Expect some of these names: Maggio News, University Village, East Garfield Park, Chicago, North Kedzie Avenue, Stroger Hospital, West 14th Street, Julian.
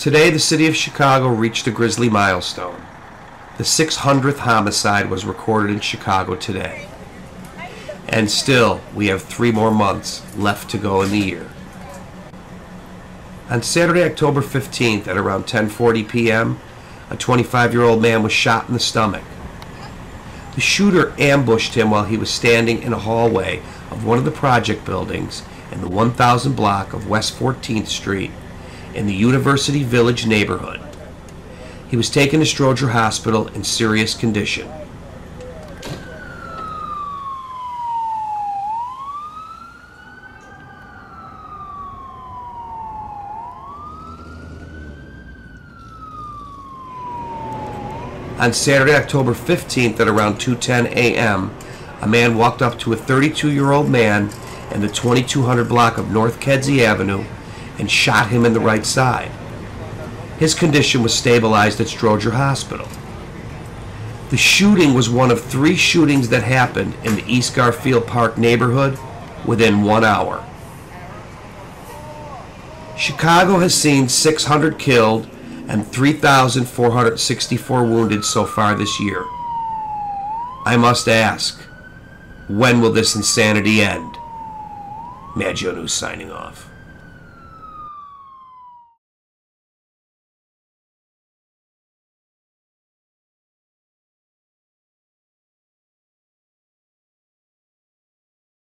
Today, the city of Chicago reached a grisly milestone. The 600th homicide was recorded in Chicago today. And still, we have 3 more months left to go in the year. On Saturday, October 15th, at around 10:40 p.m., a 25-year-old man was shot in the stomach. The shooter ambushed him while he was standing in a hallway of one of the project buildings in the 1000 block of West 14th Street in the University Village neighborhood. He was taken to Stroger Hospital in serious condition. On Saturday, October 15th at around 2:10 a.m., a man walked up to a 32-year-old man in the 2200 block of North Kedzie Avenue and shot him in the right side. His condition was stabilized at Stroger Hospital. The shooting was one of 3 shootings that happened in the East Garfield Park neighborhood within 1 hour. Chicago has seen 600 killed and 3,464 wounded so far this year. I must ask, when will this insanity end? Maggio News signing off.